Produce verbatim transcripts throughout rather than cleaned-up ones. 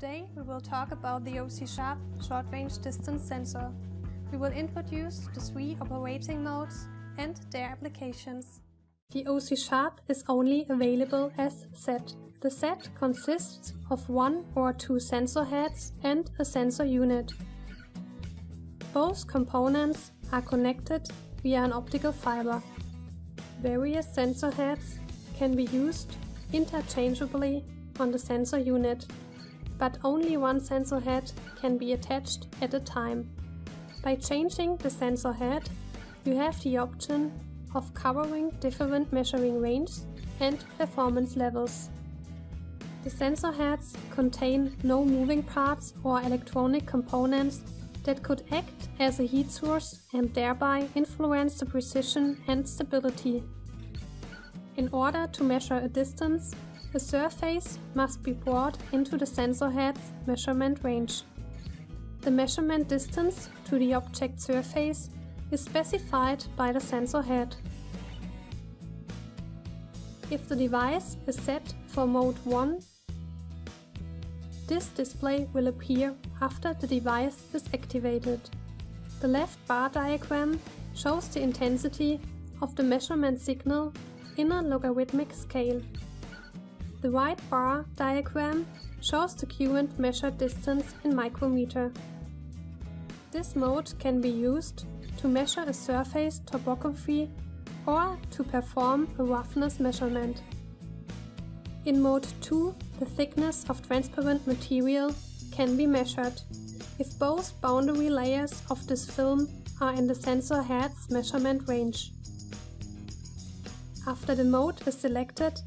Today we will talk about the O C Sharp short-range distance sensor. We will introduce the three operating modes and their applications. The O C Sharp is only available as set. The set consists of one or two sensor heads and a sensor unit. Both components are connected via an optical fiber. Various sensor heads can be used interchangeably on the sensor unit, but only one sensor head can be attached at a time. By changing the sensor head, you have the option of covering different measuring ranges and performance levels. The sensor heads contain no moving parts or electronic components that could act as a heat source and thereby influence the precision and stability. In order to measure a distance, a surface must be brought into the sensor head's measurement range. The measurement distance to the object surface is specified by the sensor head. If the device is set for mode one, this display will appear after the device is activated. The left bar diagram shows the intensity of the measurement signal in a logarithmic scale. The right bar diagram shows the current measured distance in micrometer. This mode can be used to measure a surface topography or to perform a roughness measurement. In mode two, the thickness of transparent material can be measured. If both boundary layers of this film are in the sensor head's measurement range. After the mode is selected,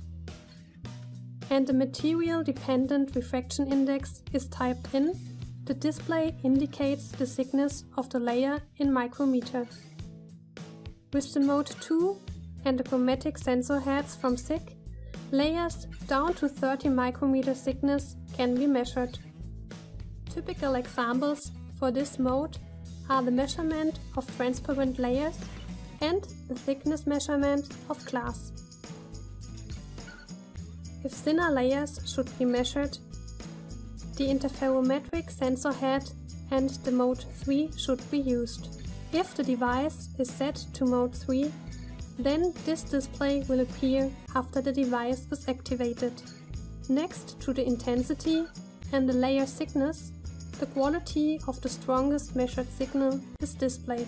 and the material-dependent refraction index is typed in, the display indicates the thickness of the layer in micrometer. With the mode two and the chromatic sensor heads from SICK, layers down to thirty micrometer thickness can be measured. Typical examples for this mode are the measurement of transparent layers and the thickness measurement of glass. If thinner layers should be measured, the interferometric sensor head and the mode three should be used. If the device is set to mode three, then this display will appear after the device is activated. Next to the intensity and the layer thickness, the quality of the strongest measured signal is displayed.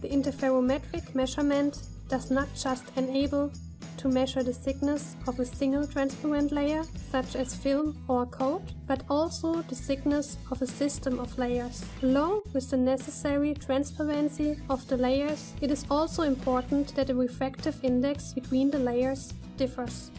The interferometric measurement does not just enable to measure the thickness of a single transparent layer, such as film or coat, but also the thickness of a system of layers. Along with the necessary transparency of the layers, it is also important that the refractive index between the layers differs.